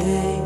She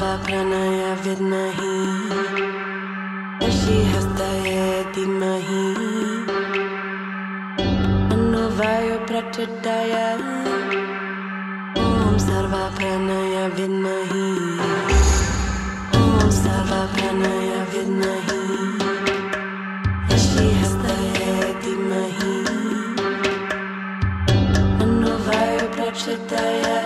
Sarva Pranaya Vidmahi Dashi Hastaya Dimahi Anno Vayu Prachodaya Om Sarva Pranaya Vidmahi Om Sarva Pranaya Vidmahi Dashi Hastaya Dimahi Anno Vayu Prachodaya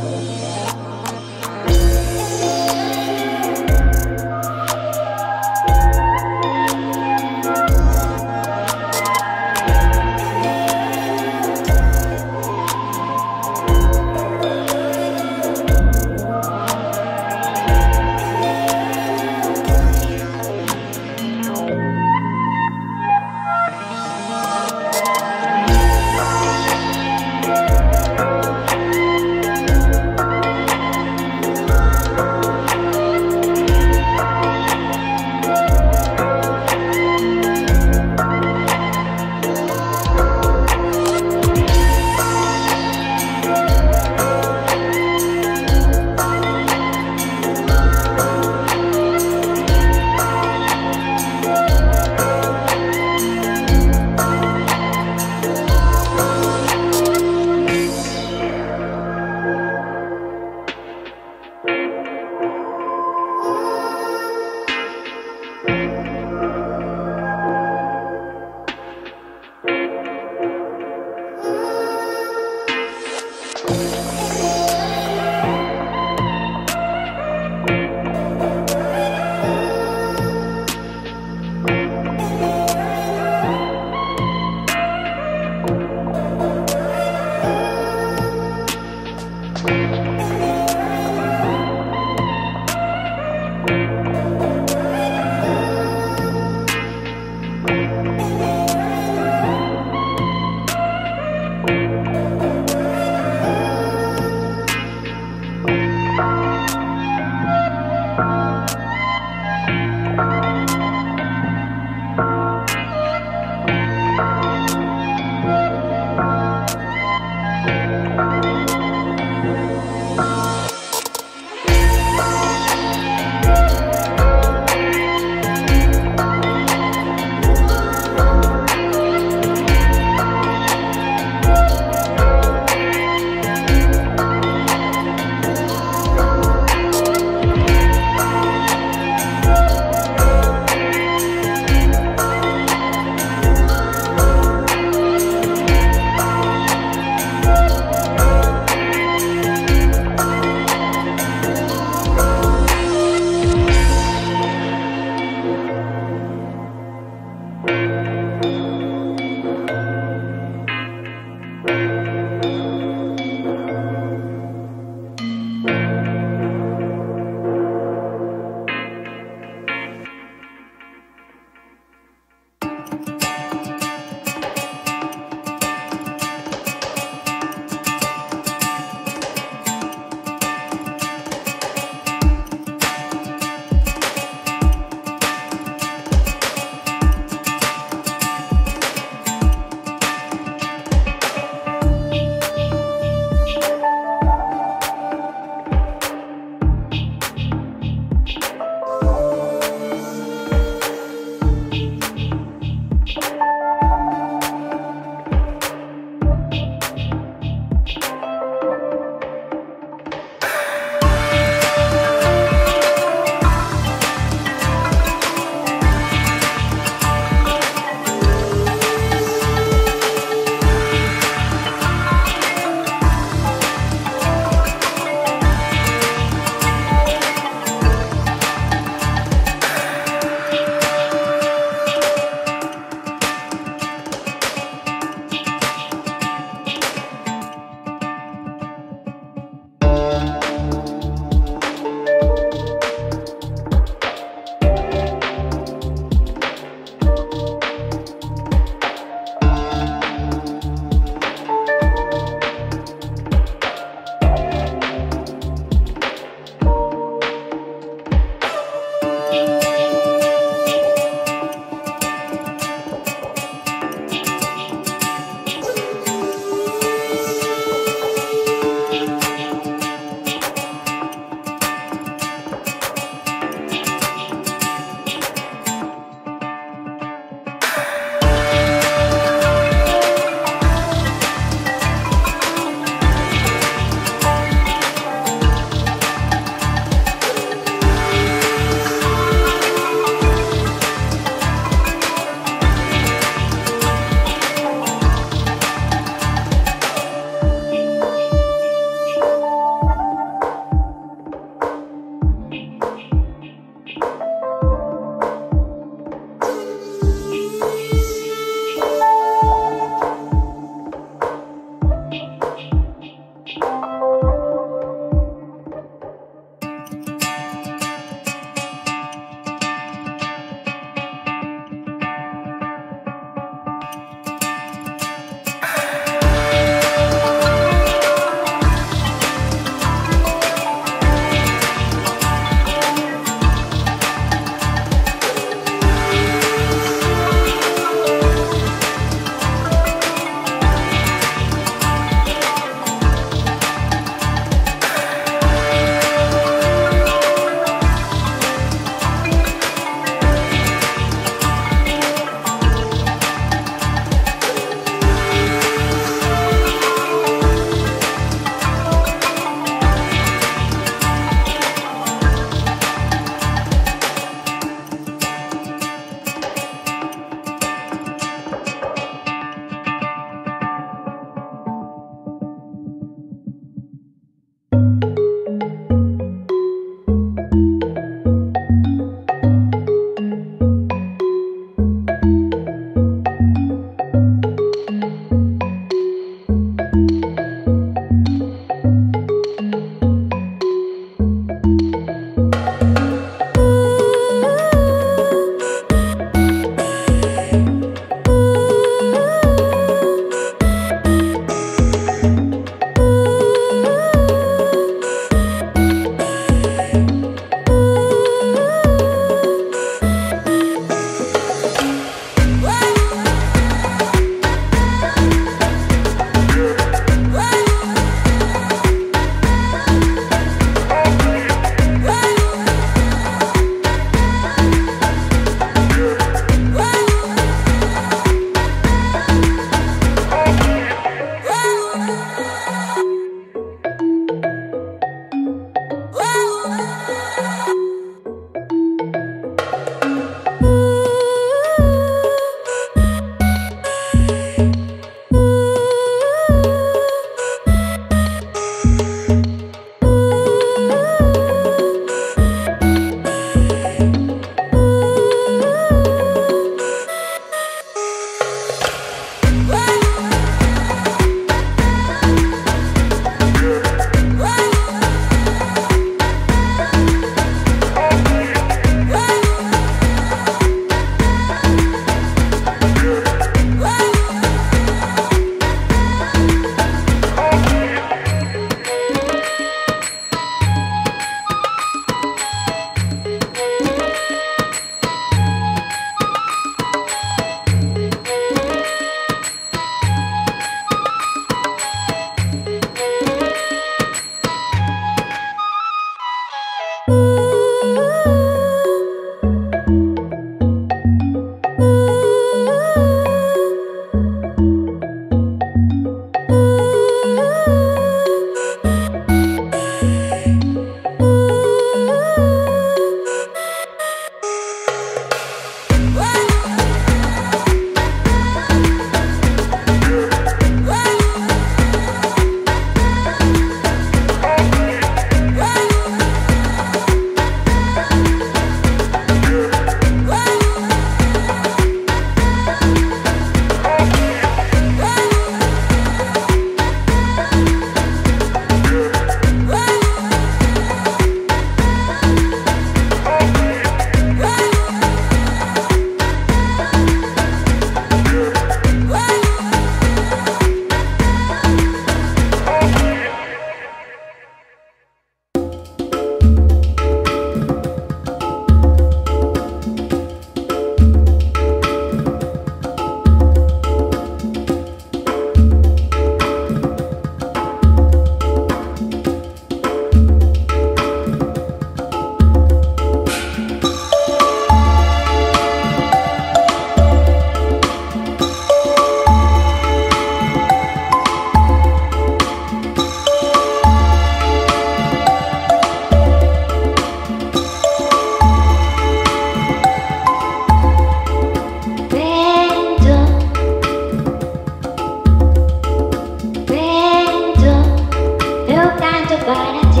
Vento,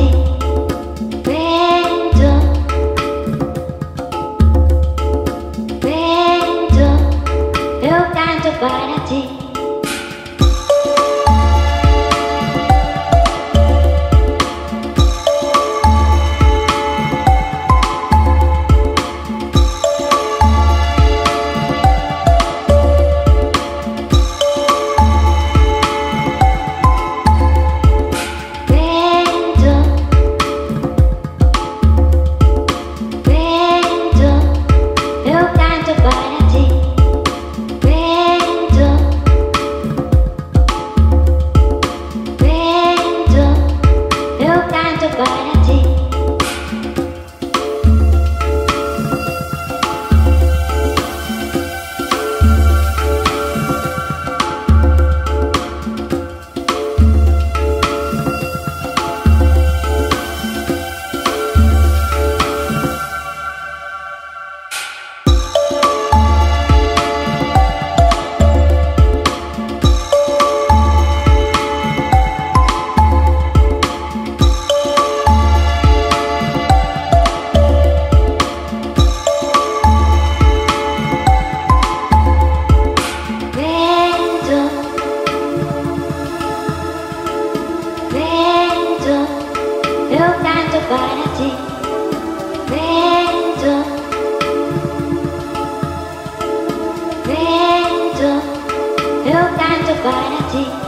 eu canto para ti.